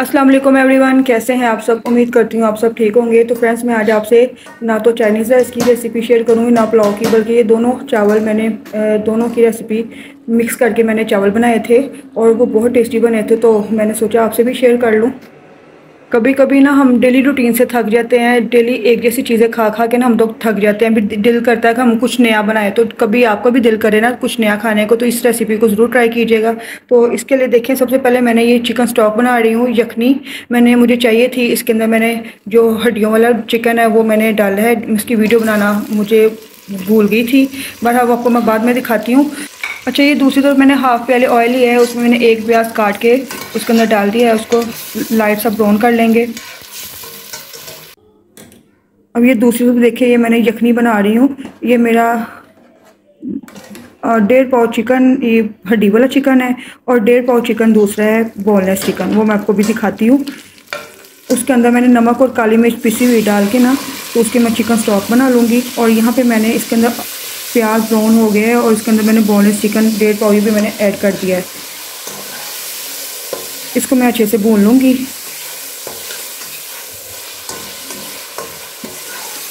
अस्सलाम वालेकुम एवरीवन, कैसे हैं आप सब। उम्मीद करती हूँ आप सब ठीक होंगे। तो फ्रेंड्स, मैं आज आपसे ना तो चाइनीज़ राइस की रेसिपी शेयर करूँगी ना पुलाव की, बल्कि ये दोनों चावल मैंने दोनों की रेसिपी मिक्स करके मैंने चावल बनाए थे और वो बहुत टेस्टी बने थे, तो मैंने सोचा आपसे भी शेयर कर लूँ। कभी कभी ना हम डेली रूटीन से थक जाते हैं, डेली एक जैसी चीज़ें खा खा के ना हम लोग थक जाते हैं। फिर दिल करता है कि हम कुछ नया बनाएं। तो कभी आपको भी दिल करे ना कुछ नया खाने को, तो इस रेसिपी को ज़रूर ट्राई कीजिएगा। तो इसके लिए देखें, सबसे पहले मैंने ये चिकन स्टॉक बना रही हूँ। यखनी मुझे चाहिए थी, इसके अंदर मैंने जो हड्डियों वाला चिकन है वो मैंने डाला है। इसकी वीडियो बनाना मुझे भूल गई थी, बट अब आपको मैं बाद में दिखाती हूँ। अच्छा, ये दूसरी तरफ मैंने हाफ प्याले ऑयल लिया है, उसमें मैंने एक प्याज काट के उसके अंदर डाल दिया है। उसको लाइट सा ब्राउन कर लेंगे। अब ये दूसरी तरफ देखिए, ये मैंने यखनी बना रही हूँ। ये मेरा 1.5 पाव चिकन, ये हड्डी वाला चिकन है, और 1.5 पाव चिकन दूसरा है बोनलेस चिकन, वो मैं आपको भी दिखाती हूँ। उसके अंदर मैंने नमक और काली मिर्च पिसी हुई डाल के ना, तो उसके मैं चिकन स्टॉक बना लूँगी। और यहाँ पर मैंने इसके अंदर प्याज ब्राउन हो गया है और इसके अंदर मैंने बोनलेस चिकन 1.5 पाव भी मैंने ऐड कर दिया है। इसको मैं अच्छे से भून लूँगी।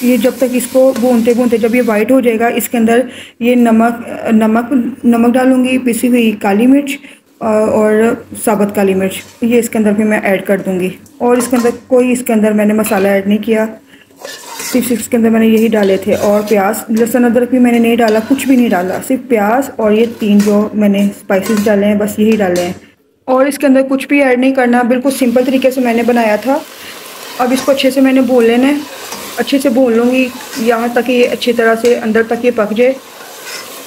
ये जब तक इसको भूनते भूनते जब ये वाइट हो जाएगा, इसके अंदर ये नमक डालूँगी, पिसी हुई काली मिर्च और साबुत काली मिर्च, ये इसके अंदर भी मैं ऐड कर दूँगी। और इसके अंदर मैंने मसाला ऐड नहीं किया, सिर्फ इसके अंदर मैंने यही डाले थे। और प्याज, लहसुन, अदरक भी मैंने नहीं डाला, कुछ भी नहीं डाला, सिर्फ प्याज और ये 3 जो मैंने स्पाइसेस डाले हैं बस यही डाले हैं। और इसके अंदर कुछ भी ऐड नहीं करना, बिल्कुल सिंपल तरीके से मैंने बनाया था। अब इसको अच्छे से मैंने भून लेना है, अच्छे से भून लूँगी यहाँ तक ये अच्छी तरह से अंदर तक ये पक जाए।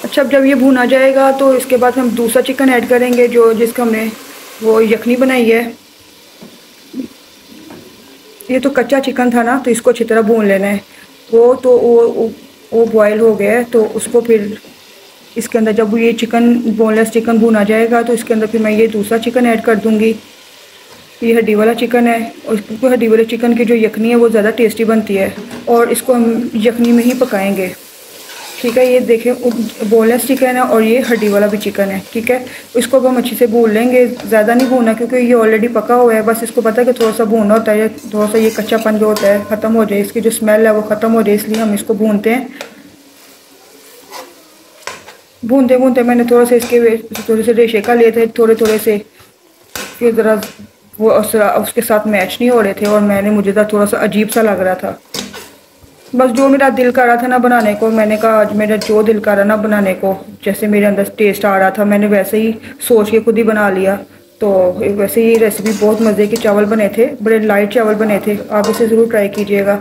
अच्छा, अब जब ये भुना जाएगा तो इसके बाद हम दूसरा चिकन ऐड करेंगे, जिसका हमने वो यखनी बनाई है। ये तो कच्चा चिकन था ना, तो इसको अच्छी तरह भून लेना है। वो बॉयल हो गया है, तो उसको फिर इसके अंदर जब ये चिकन बोनलेस चिकन भुना जाएगा तो इसके अंदर फिर मैं ये दूसरा चिकन ऐड कर दूँगी। ये हड्डी वाला चिकन है, और क्योंकि हड्डी वाले चिकन की जो यखनी है वो ज़्यादा टेस्टी बनती है और इसको हम यखनी में ही पकाएंगे। ठीक है, ये देखें बोनलेस चिकन है और ये हड्डी वाला भी चिकन है। ठीक है, इसको अब हम अच्छे से भून लेंगे, ज़्यादा नहीं भूनना क्योंकि ये ऑलरेडी पका हुआ है। बस इसको पता है कि थोड़ा सा भूनना होता है, थोड़ा सा ये कच्चापन जो होता है ख़त्म हो जाए, इसकी जो स्मेल है वो ख़त्म हो जाए, इसलिए हम इसको भूनते हैं। भूनते भूनते मैंने थोड़ा सा इसके थोड़े से रेशे का लिए थे, थोड़े से कि ज़रा वो उसके साथ मैच नहीं हो रहे थे और मुझे थोड़ा सा अजीब सा लग रहा था। बस जो मेरा दिल कर रहा था ना बनाने को, मैंने कहा आज मेरा जो दिल कर रहा ना बनाने को, जैसे मेरे अंदर टेस्ट आ रहा था मैंने वैसे ही सोच के खुद ही बना लिया। तो वैसे ये रेसिपी बहुत मज़े के चावल बने थे, बड़े लाइट चावल बने थे। आप इसे ज़रूर ट्राई कीजिएगा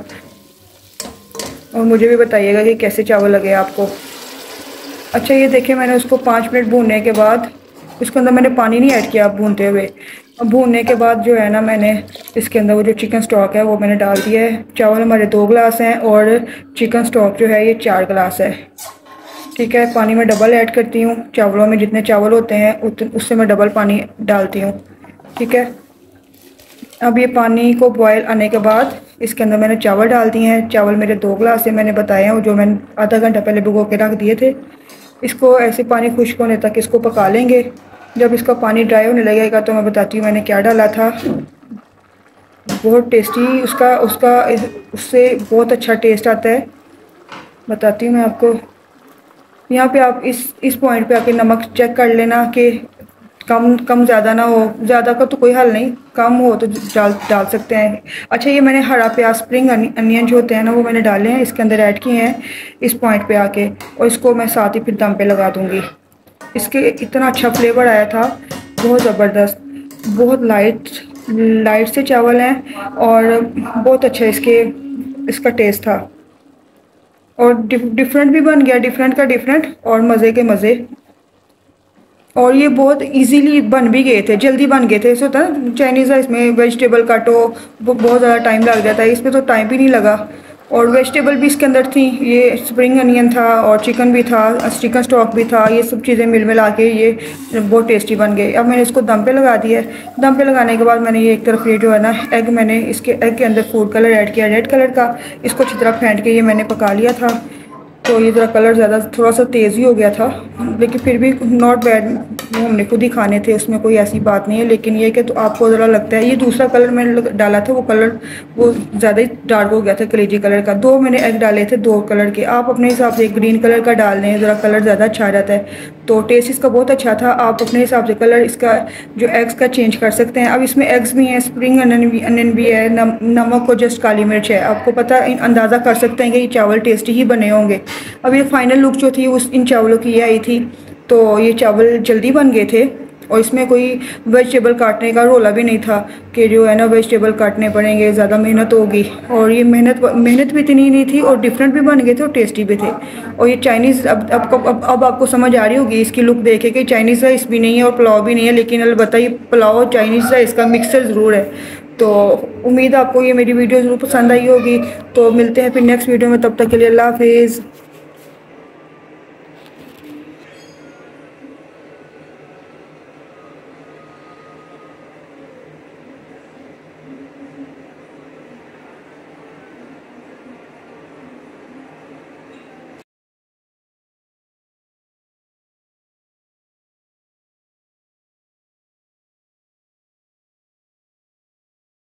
और मुझे भी बताइएगा कि कैसे चावल लगे आपको। अच्छा, ये देखिए मैंने उसको 5 मिनट भूनने के बाद, इसके अंदर मैंने पानी नहीं ऐड किया भूनते हुए। अब भूनने के बाद जो है ना, मैंने इसके अंदर वो जो चिकन स्टॉक है वो मैंने डाल दिया है। चावल हमारे 2 गिलास हैं और चिकन स्टॉक जो है ये 4 गिलास है। ठीक है, पानी में डबल ऐड करती हूँ, चावलों में जितने चावल होते हैं उससे मैं डबल पानी डालती हूँ। ठीक है, अब ये पानी को बॉयल आने के बाद इसके अंदर मैंने चावल डाल दिए हैं। चावल मेरे 2 गिलास से मैंने बताया हूँ, जो मैंने आधा घंटा पहले भिगो के रख दिए थे। इसको ऐसे पानी खुश्क होने तक इसको पका लेंगे। जब इसका पानी ड्राई होने लगेगा तो मैं बताती हूँ मैंने क्या डाला था। बहुत टेस्टी उससे बहुत अच्छा टेस्ट आता है, बताती हूँ मैं आपको। यहाँ पे आप इस पॉइंट पे आके नमक चेक कर लेना कि कम ज़्यादा ना हो, ज़्यादा का तो कोई हल नहीं, कम हो तो डाल सकते हैं। अच्छा, ये मैंने हरा प्याज, स्प्रिंग अनियन जो होते हैं ना वो मैंने डाले हैं, इसके अंदर ऐड किए हैं इस पॉइंट पे आके, और इसको मैं साथ ही फिर दम पे लगा दूँगी। इसके इतना अच्छा फ्लेवर आया था, बहुत ज़बरदस्त, बहुत लाइट से चावल हैं और बहुत अच्छा इसका टेस्ट था। और डिफरेंट भी बन गया, डिफरेंट का डिफरेंट और मज़े के मज़े। और ये बहुत इजीली बन भी गए थे, जल्दी बन गए थे। ऐसे होता है चाइनीज़ राइस में वेजिटेबल काटो बहुत ज़्यादा टाइम लग जाता है, इसमें तो टाइम भी नहीं लगा। और वेजिटेबल भी इसके अंदर थी, ये स्प्रिंग अनियन था और चिकन भी था, चिकन स्टॉक भी था, ये सब चीज़ें मिल मिला के ये बहुत टेस्टी बन गई। अब मैंने इसको दम पे लगा दिया है। दम पे लगाने के बाद मैंने ये एक तरफ ये जो है ना एग, मैंने इसके एग के अंदर फूड कलर ऐड किया, रेड कलर का। इसको अच्छी तरह फेंट के ये मैंने पका लिया था। तो ये ज़रा कलर ज़्यादा थोड़ा सा तेज़ ही हो गया था, लेकिन फिर भी नॉट बैड, वो हमने खुद ही खाने थे, उसमें कोई ऐसी बात नहीं है। लेकिन ये कि तो आपको ज़रा लगता है, ये दूसरा कलर मैंने डाला था, वो कलर वो ज़्यादा ही डार्क हो गया था कलेजी कलर का। दो मैंने एग डाले थे दो कलर के, आप अपने हिसाब से ग्रीन कलर का डाल दें, ज़रा कलर ज़्यादा अच्छा आ जाता है। तो टेस्ट इसका बहुत अच्छा था, आप अपने हिसाब से कलर इसका जो एग्स का चेंज कर सकते हैं। अब इसमें एग्स भी हैं, स्प्रिंग अनियन भी है, नमक और जस्ट काली मिर्च है। आपको पता अंदाज़ा कर सकते हैं कि ये चावल टेस्टी ही बने होंगे। अब ये फाइनल लुक जो थी उस इन चावलों की ये आई थी। तो ये चावल जल्दी बन गए थे और इसमें कोई वेजिटेबल काटने का रोला भी नहीं था कि जो है ना वेजिटेबल काटने पड़ेंगे, ज़्यादा मेहनत होगी। और ये मेहनत भी इतनी नहीं थी और डिफरेंट भी बन गए थे और टेस्टी भी थे। और ये चाइनीज़ अब आपको समझ आ रही होगी इसकी लुक देखे कि चाइनीज़ राइस भी नहीं है और पुलाव भी नहीं है, लेकिन अलबत्ता ये पुलाव चाइनीज़ राइस का मिक्सर ज़रूर है। तो उम्मीद आपको ये मेरी वीडियो ज़रूर पसंद आई होगी। तो मिलते हैं फिर नेक्स्ट वीडियो में, तब तक के लिए अल्लाह हाफिज़।